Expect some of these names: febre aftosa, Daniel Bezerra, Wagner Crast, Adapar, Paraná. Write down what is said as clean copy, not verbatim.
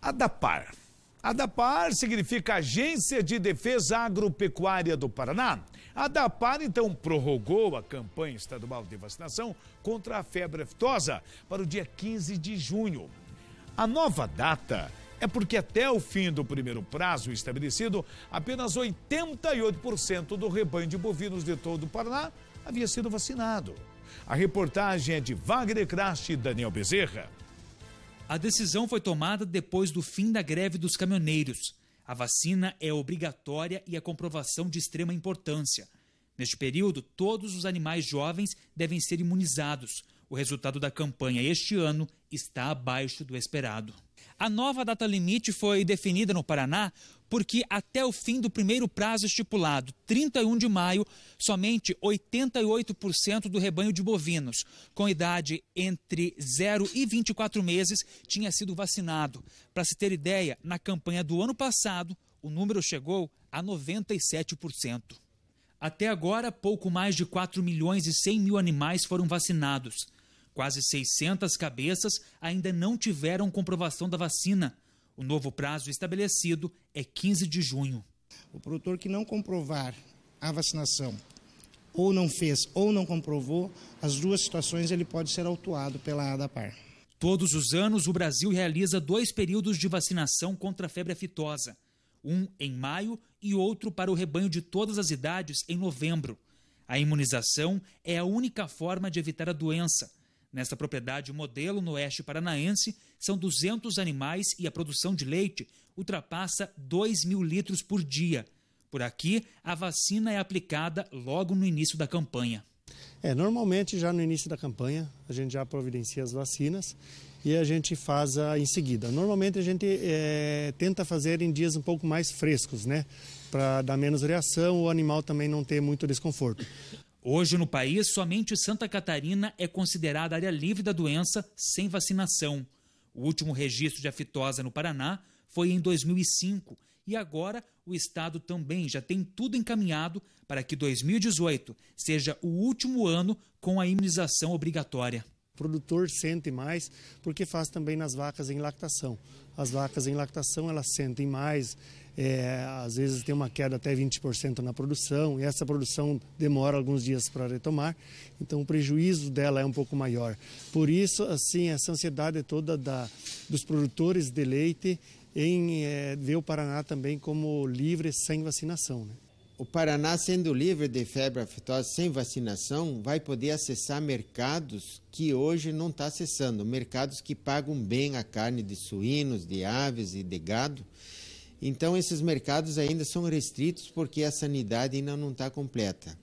Adapar. Adapar significa Agência de Defesa Agropecuária do Paraná. A Adapar, então, prorrogou a campanha estadual de vacinação contra a febre aftosa para o dia 15 de junho. A nova data é porque até o fim do primeiro prazo estabelecido, apenas 88% do rebanho de bovinos de todo o Paraná havia sido vacinado. A reportagem é de Wagner Crast e Daniel Bezerra. A decisão foi tomada depois do fim da greve dos caminhoneiros. A vacina é obrigatória e a comprovação de extrema importância. Neste período, todos os animais jovens devem ser imunizados. O resultado da campanha este ano está abaixo do esperado. A nova data limite foi definida no Paraná porque até o fim do primeiro prazo estipulado, 31 de maio, somente 88% do rebanho de bovinos com idade entre 0 e 24 meses tinha sido vacinado. Para se ter ideia, na campanha do ano passado, o número chegou a 97%. Até agora, pouco mais de 4 milhões e 100 mil animais foram vacinados. Quase 600 cabeças ainda não tiveram comprovação da vacina. O novo prazo estabelecido é 15 de junho. O produtor que não comprovar a vacinação, ou não fez, ou não comprovou, as duas situações ele pode ser autuado pela Adapar. Todos os anos, o Brasil realiza dois períodos de vacinação contra a febre aftosa. Um em maio e outro para o rebanho de todas as idades em novembro. A imunização é a única forma de evitar a doença. Nesta propriedade modelo no oeste paranaense, são 200 animais e a produção de leite ultrapassa 2 mil litros por dia. Por aqui, a vacina é aplicada logo no início da campanha. Normalmente já no início da campanha a gente já providencia as vacinas e a gente faz em seguida. Normalmente a gente tenta fazer em dias um pouco mais frescos, para dar menos reação, o animal também não ter muito desconforto. Hoje no país, somente Santa Catarina é considerada área livre da doença sem vacinação. O último registro de aftosa no Paraná foi em 2005 e agora o estado também já tem tudo encaminhado para que 2018 seja o último ano com a imunização obrigatória. O produtor sente mais porque faz também nas vacas em lactação. As vacas em lactação elas sentem mais, às vezes tem uma queda até 20% na produção e essa produção demora alguns dias para retomar, então o prejuízo dela é um pouco maior. Por isso, assim, essa ansiedade toda dos produtores de leite em ver o Paraná também como livre sem vacinação. O Paraná, sendo livre de febre aftosa sem vacinação, vai poder acessar mercados que hoje não está acessando, mercados que pagam bem a carne de suínos, de aves e de gado. Então, esses mercados ainda são restritos porque a sanidade ainda não está completa.